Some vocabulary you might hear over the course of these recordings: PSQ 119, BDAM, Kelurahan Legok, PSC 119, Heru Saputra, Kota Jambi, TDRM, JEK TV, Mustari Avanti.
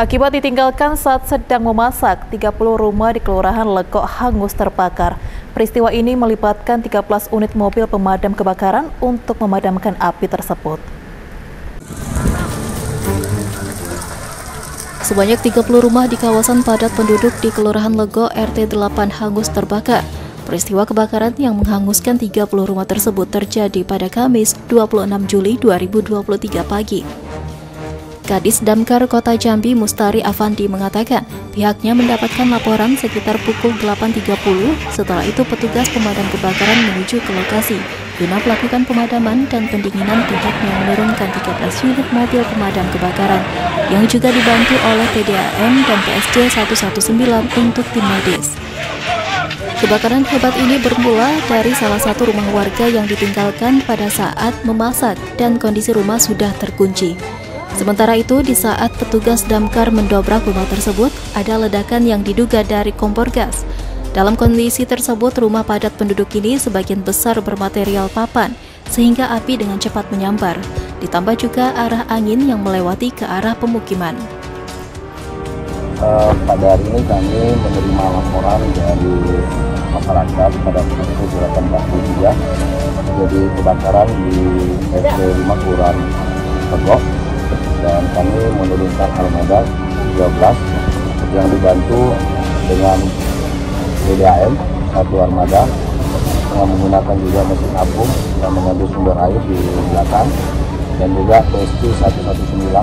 Akibat ditinggalkan saat sedang memasak, 30 rumah di Kelurahan Legok hangus terbakar. Peristiwa ini melibatkan 13 unit mobil pemadam kebakaran untuk memadamkan api tersebut. Sebanyak 30 rumah di kawasan padat penduduk di Kelurahan Legok RT 8 hangus terbakar. Peristiwa kebakaran yang menghanguskan 30 rumah tersebut terjadi pada Kamis 26 Juli 2023 pagi. Kadis Damkar Kota Jambi Mustari Avanti mengatakan pihaknya mendapatkan laporan sekitar pukul 8.30, setelah itu petugas pemadam kebakaran menuju ke lokasi guna melakukan pemadaman dan pendinginan tidaknya menurunkan 13 unit mobil pemadam kebakaran yang juga dibantu oleh TDRM dan PSC 119 untuk tim medis. Kebakaran hebat ini bermula dari salah satu rumah warga yang ditinggalkan pada saat memasak dan kondisi rumah sudah terkunci. Sementara itu, di saat petugas damkar mendobrak rumah tersebut, ada ledakan yang diduga dari kompor gas. Dalam kondisi tersebut, rumah padat penduduk ini sebagian besar bermaterial papan, sehingga api dengan cepat menyambar. Ditambah juga arah angin yang melewati ke arah pemukiman. Pada hari ini kami menerima laporan dari masyarakat pada pukul 8.43 jadi kebakaran di PSC 5 Kelurahan Legok, dan kami menurunkan armada 12 yang dibantu dengan BDAM satu armada dengan menggunakan juga mesin apung yang mengambil sumber air di belakang, dan juga PSQ 119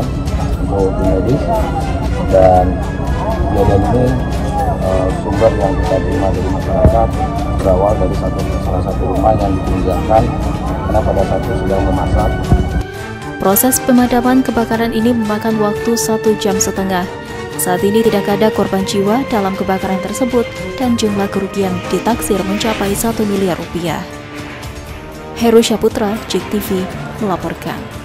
untuk medis. Dan kejadian ini sumber yang kita terima dari masyarakat berawal dari salah satu rumah yang ditinggalkan karena pada saat itu sedang memasak. Proses pemadaman kebakaran ini memakan waktu 1,5 jam. Saat ini tidak ada korban jiwa dalam kebakaran tersebut dan jumlah kerugian ditaksir mencapai 1 miliar rupiah. Heru Saputra, JEK TV, melaporkan.